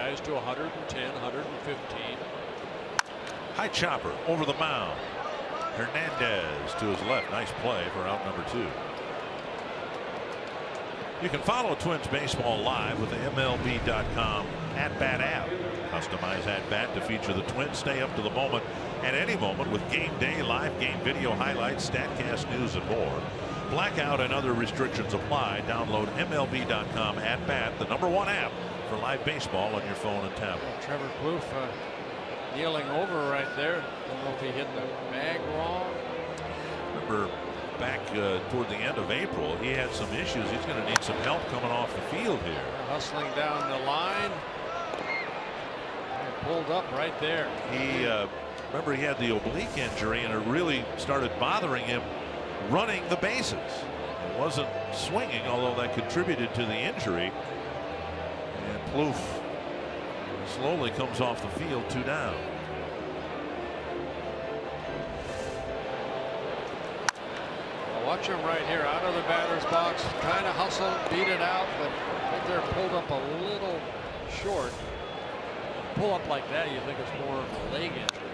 Guys to 110, 115. High chopper over the mound. Hernandez to his left. Nice play for out number 2. You can follow Twins Baseball live with the MLB.com At Bat app. Customize At Bat to feature the Twins. Stay up to the moment at any moment with game day, live game video highlights, Statcast news, and more. Blackout and other restrictions apply. Download MLB.com At Bat, the #1 app for live baseball on your phone and tablet. Trevor Plouffe kneeling over right there. Don't know if he hit the bag wrong. Remember back toward the end of April, he had some issues. He's going to need some help coming off the field here. Hustling down the line. Pulled up right there. He remember he had the oblique injury, and it really started bothering him running the bases. It wasn't swinging, although that contributed to the injury. And Plouffe slowly comes off the field, 2 down. Well, watch him right here out of the batter's box, trying to hustle, beat it out, but right there pulled up a little short. Pull up like that, you think it's more of a leg injury.